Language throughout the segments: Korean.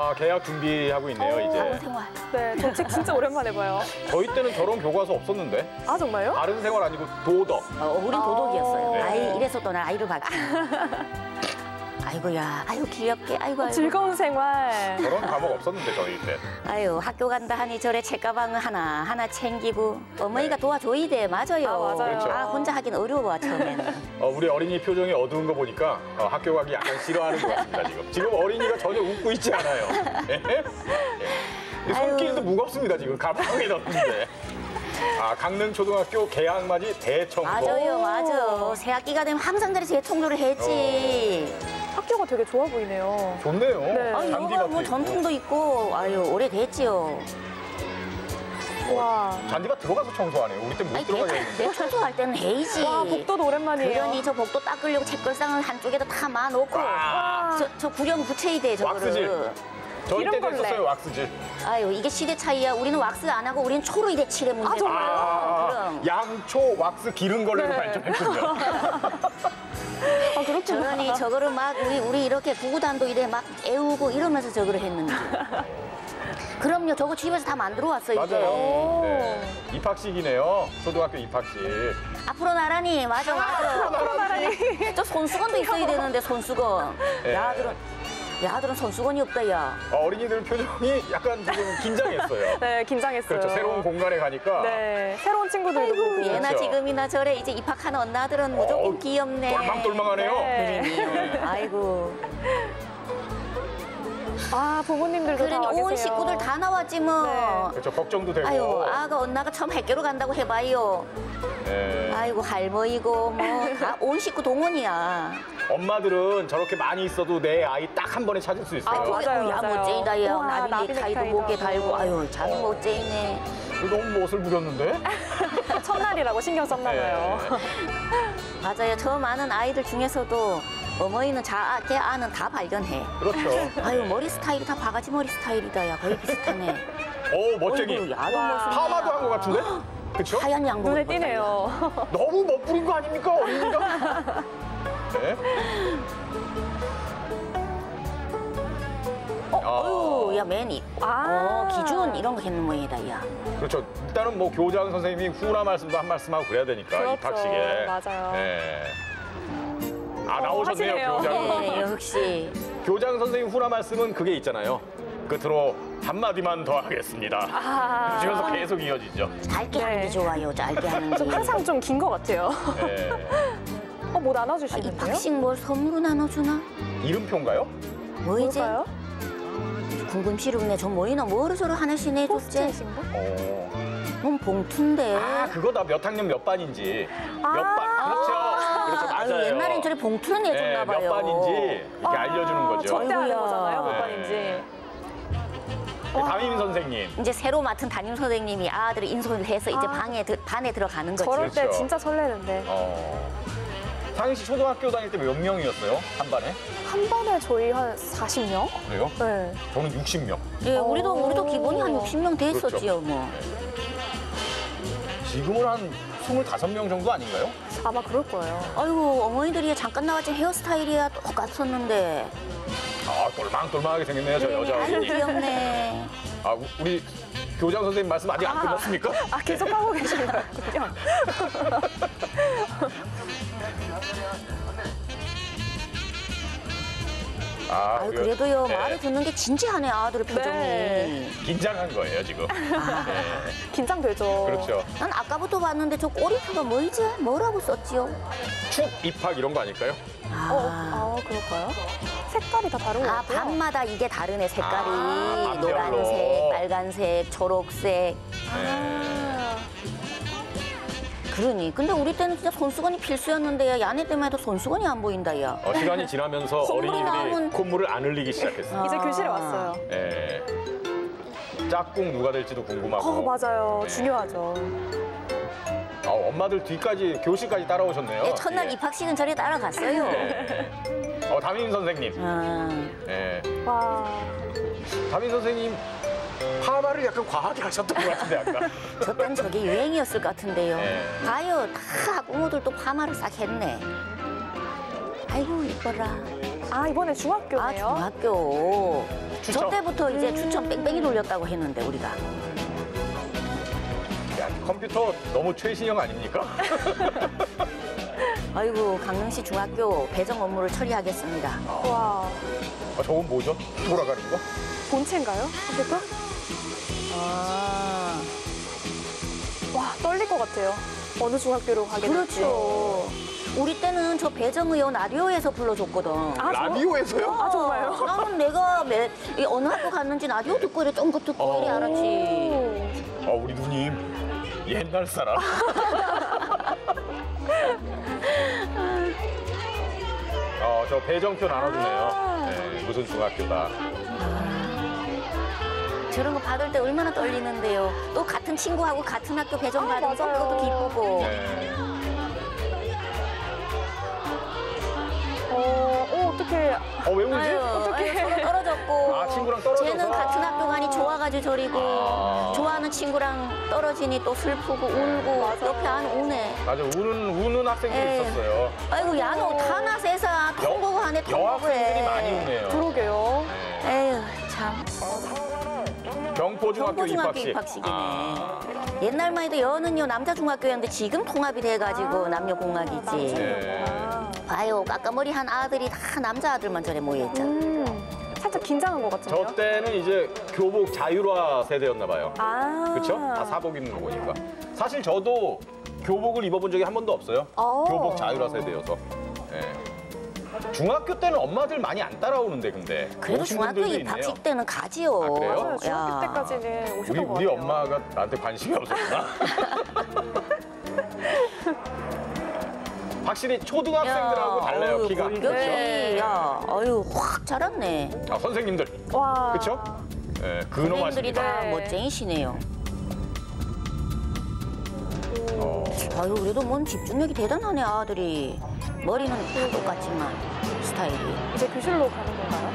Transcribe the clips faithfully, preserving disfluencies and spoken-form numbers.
아, 계약 준비하고 있네요, 어, 이제. 생활. 네, 저책 진짜 오랜만에 봐요. 저희 때는 저런 교과서 없었는데. 아, 정말요? 바른 생활 아니고 도덕. 어, 우린 도덕이었어요. 네. 아이, 이래서 또 난 아이로 바뀌어. 아이고야, 아이고 귀엽게, 아이고, 아이고. 즐거운 생활. 저런 과목 없었는데, 저희 때. 아유, 학교 간다 하니 저래 책가방 하나, 하나 챙기고. 어머니가 네. 도와줘야 돼, 맞아요. 아, 맞아요. 그렇죠. 아, 혼자 하긴 어려워, 처음에는. 어, 우리 어린이 표정이 어두운 거 보니까 어, 학교 가기 약간 싫어하는 것 같습니다, 지금. 지금 어린이가 전혀 웃고 있지 않아요. 네? 네. 손길도 무겁습니다, 지금. 가방에 넣었는데. 아, 강릉초등학교 개학맞이 대청소. 맞아요, 맞아요. 새학기가 되면 항상 자리 대청소를 했지. 어. 학교가 되게 좋아 보이네요. 좋네요. 네. 아, 여기가 뭐 전통도 있고, 아유, 오래됐지요. 와. 잔디밭 들어가서 청소하네요. 우리 땐 못 들어가겠는데. 내 청소할 때는 해야지. 와, 복도도 오랜만이에요. 그러니 저 복도 닦으려고 책걸상을 한쪽에다 다 마놓고. 저, 저 구령 붙여야 돼, 저거를. 왁스질. 저희 때도 했었어요, 왁스질. 아유, 이게 시대 차이야. 우리는 왁스 안 하고 우리는 초로 이래 칠해 문제야. 아, 정말요? 아, 양초, 왁스, 기름걸레로 네. 발전했군요. 아, 그렇구나. 저러니 저거를 막 우리 우리 이렇게 구구단도 이래 막 애우고 이러면서 저거를 했는데. 그럼요, 저거 집에서 다 만들어 왔어요. 맞아요. 네. 입학식이네요, 초등학교 입학식. 앞으로 나란히, 맞아, 맞아. 앞으로 나란히. 저 손수건도 있어야 되는데, 손수건. 네. 야, 그럼. 야들은 손수건이 없다, 야. 아, 어린이들 표정이 약간 지금 긴장했어요. 네, 긴장했어요. 그렇죠, 새로운 공간에 가니까. 네, 새로운 친구들도 보고. 얘나 그렇죠. 지금이나 저래 이제 입학한 언나들은 무조건 어, 귀엽네. 똘망똘망하네요. 네. 네. 아이고. 아, 부모님들도 그러니 다 온 식구들 다 나왔지 뭐. 네. 그렇죠, 걱정도 되고. 아유, 아가 언나가 처음 학교로 간다고 해봐요. 네. 아이고, 할머니고 뭐 다 온 식구 동원이야. 엄마들은 저렇게 많이 있어도 내 아이 딱 한 번에 찾을 수 있어요. 아, 맞아요. 야, 멋쟁이다, 야. 나비 넥타이도 목에 달고. 아유, 참 어. 멋쟁이네. 너무 멋을 부렸는데? 첫날이라고 신경 썼나 봐요. 네. 맞아요. 저 많은 아이들 중에서도 어머니는 자, 제 아는 다 발견해. 그렇죠. 아유, 머리 스타일이 다 바가지 머리 스타일이다, 야. 거의 비슷하네. 오, 멋쟁이. 파마도 한 것 같은데? 그쵸? 하얀 양복. 눈에 띄네요. 너무 멋부린 거 아닙니까, 어린이가? 네. 어, 어유, 야, 매니. 아, 어, 기준 이런 거 했는 모양이다, 야. 그렇죠. 일단은 뭐 교장 선생님이 후라 말씀도 한 말씀하고 그래야 되니까 그렇죠. 입학식에. 맞아요. 네. 아, 어, 나오셨네요, 교장. 네, 역시. 교장 선생님 후라 말씀은 그게 있잖아요. 끝으로 한마디만 더 하겠습니다. 아 그러면서 계속 이어지죠. 짧게 네. 하는 게 좋아요, 짧게 하는 게. 좀 항상 좀 긴 것 같아요. 네. 어, 뭐 나눠주시는데요? 아, 입학식 뭘 선물로 나눠주나? 이름표인가요? 뭐이지? 궁금시름네. 저 뭐이나 뭐로 서로 하나씩 내줬지? 뭔 봉투인데. 아, 그거다. 몇 학년 몇 반인지. 아 몇 반. 그렇죠. 아 그렇죠. 맞아요. 아유, 옛날엔 저리 봉투는 내줬나 봐요. 네, 몇 반인지 이렇게 아 알려주는 거죠. 절대 아는 거잖아요, 몇 네. 반인지. 네, 담임 선생님. 이제 새로 맡은 담임 선생님이 아들을 인솔을 해서 이제 아 방에, 반에 들어가는 거지. 저럴 때 그렇죠. 진짜 설레는데. 어. 당시 초등학교 다닐 때 몇 명이었어요? 한 반에? 한 반에 저희 한 사십 명? 그래요? 네. 저는 육십 명. 예, 우리도, 우리도 기본이 한 육십 명 됐었지요, 그렇죠. 뭐. 네. 지금은 한 이십오 명 정도 아닌가요? 아마 그럴 거예요. 아이고, 어머니들이 잠깐 나왔지 헤어스타일이야 똑같았는데. 아, 똘망똘망하게 생겼네요, 저 여자 어린이. 귀엽네. 아, 우리 교장 선생님 말씀 아직 안 아, 끝났습니까? 아, 계속 하고 계시는 것 같군요. 아, 아유, 그래도요, 네. 말을 듣는 게 진지하네, 아들의 표정이. 네. 긴장한 거예요, 지금. 아, 네. 긴장되죠. 그렇죠. 난 아까부터 봤는데 저 꼬리표가 뭐이지? 뭐라고 썼지요? 축, 입학 이런 거 아닐까요? 아, 어, 아, 그럴까요? 색깔이 다 다른 것 같아요. 아, 밤마다 이게 다르네, 색깔이. 아, 노란색, 빨간색, 초록색. 아. 그러니. 근데 우리 때는 진짜 손수건이 필수였는데, 야네 때만 해도 손수건이 안 보인다, 야. 어, 시간이 지나면서 어린이들이 나오면... 콧물을 안 흘리기 시작했어요. 아. 이제 교실에 왔어요. 네. 짝꿍 누가 될지도 궁금하고. 어, 맞아요. 네. 중요하죠. 아, 엄마들 뒤까지, 교실까지 따라오셨네요. 네, 첫날 예. 입학식은 저리 따라갔어요. 네. 어, 담임 선생님. 아. 네. 와. 담임 선생님, 파마를 약간 과하게 하셨던 것 같은데, 아까. 저 땐 저게 유행이었을 것 같은데요. 네. 봐요, 다 학부모들도 파마를 싹 했네. 아이고, 이뻐라. 아, 이번에 중학교네요. 아, 중학교. 추첨. 저 때부터 이제 추첨 뺑뺑이 돌렸다고 했는데 우리가. 야, 컴퓨터 너무 최신형 아닙니까? 아이고, 강릉시 중학교 배정 업무를 처리하겠습니다. 와. 아, 저건 뭐죠? 돌아가는 거? 본체인가요? 어쨌든? 아. 와, 떨릴 것 같아요. 어느 중학교로 가게 됐지? 그렇죠. 우리 때는 저 배정의원 라디오에서 불러줬거든. 아, 라디오에서요? 어, 아, 정말요? 나는 내가 매, 어느 학교 갔는지 라디오 듣고 이래 쫑긋 듣고 이래 알았지. 아, 우리 누님 옛날 사람. 어, 저 배정표 나눠주네요. 네, 무슨 중학교다. 아, 저런 거 받을 때 얼마나 떨리는데요. 또 같은 친구하고 같은 학교 배정 받으면 아, 그것도 기쁘고. 네. 어, 어 어떻게? 어, 왜 울지? 어떻게? 저도 떨어졌고. 아, 친구랑 떨어져서. 쟤는 같은 학교 가니 좋아가지고 저리고. 아. 좋아하는 친구랑 떨어지니 또 슬프고 울고. 맞아. 옆에 안 우네. 맞아, 우는 우는 학생도 에이. 있었어요. 아이고, 야노 다나 세상 통보고 하네. 여학생들이 많이 우네요. 그러게요. 에휴, 참. 경포중학교 입학식. 입학식이네. 아. 옛날만 해도 여는요 남자 중학교였는데 지금 통합이 돼가지고 아. 남녀 공학이지. 네. 봐요, 까까머리 한 아들이 다 남자 아들만 저래 모여있잖아. 음. 살짝 긴장한 것 같은데요? 저 때는 이제 교복 자율화 세대였나 봐요. 아. 그렇죠? 다 사복 입는 거 보니까. 사실 저도 교복을 입어본 적이 한 번도 없어요. 오. 교복 자율화 세대여서. 네. 중학교 때는 엄마들 많이 안 따라오는데 근데 그래도 중학교 입학식 때는 가지요. 아, 그래요? 중학교 때까지는 오셨던 것 같아요. 우리 엄마가 나한테 관심이 없었구나. 확실히 초등학생들하고 야, 달라요. 어휴, 키가. 그렇죠? 네. 야, 아유 확 자랐네. 아, 선생님들. 와. 그렇죠? 예, 선생님들이 다 멋쟁이시네요. 어. 아유, 그래도 뭔 집중력이 대단하네 아들이. 머리는 다 똑같지만 스타일이. 이제 교실로 가는 건가요?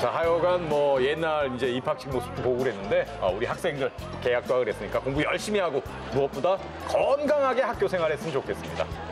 자, 하여간 뭐 옛날 이제 입학식 모습도 보고 그랬는데 어, 우리 학생들 계약도 하고 그랬으니까 공부 열심히 하고 무엇보다 건강하게 학교 생활했으면 좋겠습니다.